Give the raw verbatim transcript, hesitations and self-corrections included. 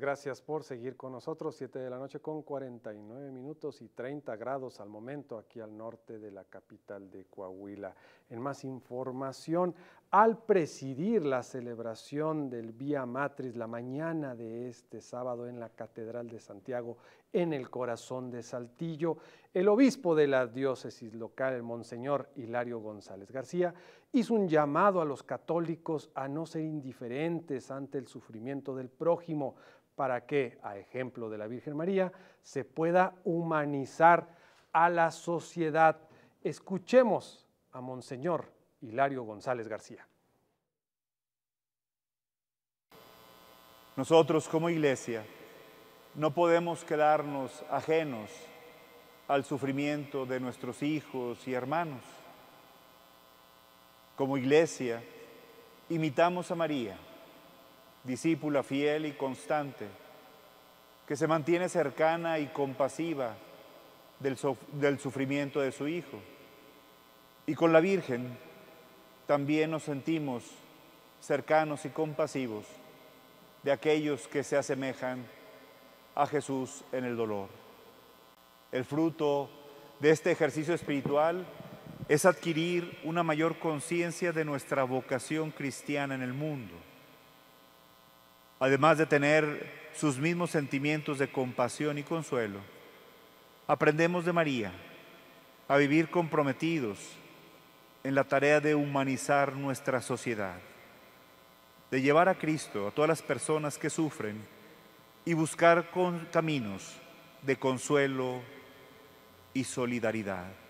Gracias por seguir con nosotros, siete de la noche con cuarenta y nueve minutos y treinta grados al momento aquí al norte de la capital de Coahuila. En más información, al presidir la celebración del Vía Matris la mañana de este sábado en la Catedral de Santiago, en el corazón de Saltillo, el obispo de la diócesis local, el Monseñor Hilario González García, hizo un llamado a los católicos a no ser indiferentes ante el sufrimiento del prójimo, para que, a ejemplo de la Virgen María, se pueda humanizar a la sociedad. Escuchemos a Monseñor Hilario González García. Nosotros como iglesia no podemos quedarnos ajenos al sufrimiento de nuestros hijos y hermanos. Como iglesia imitamos a María, discípula fiel y constante, que se mantiene cercana y compasiva del, del sufrimiento de su Hijo. Y con la Virgen también nos sentimos cercanos y compasivos de aquellos que se asemejan a Jesús en el dolor. El fruto de este ejercicio espiritual es adquirir una mayor conciencia de nuestra vocación cristiana en el mundo, además de tener sus mismos sentimientos de compasión y consuelo. Aprendemos de María a vivir comprometidos en la tarea de humanizar nuestra sociedad, de llevar a Cristo a todas las personas que sufren y buscar con caminos de consuelo y solidaridad.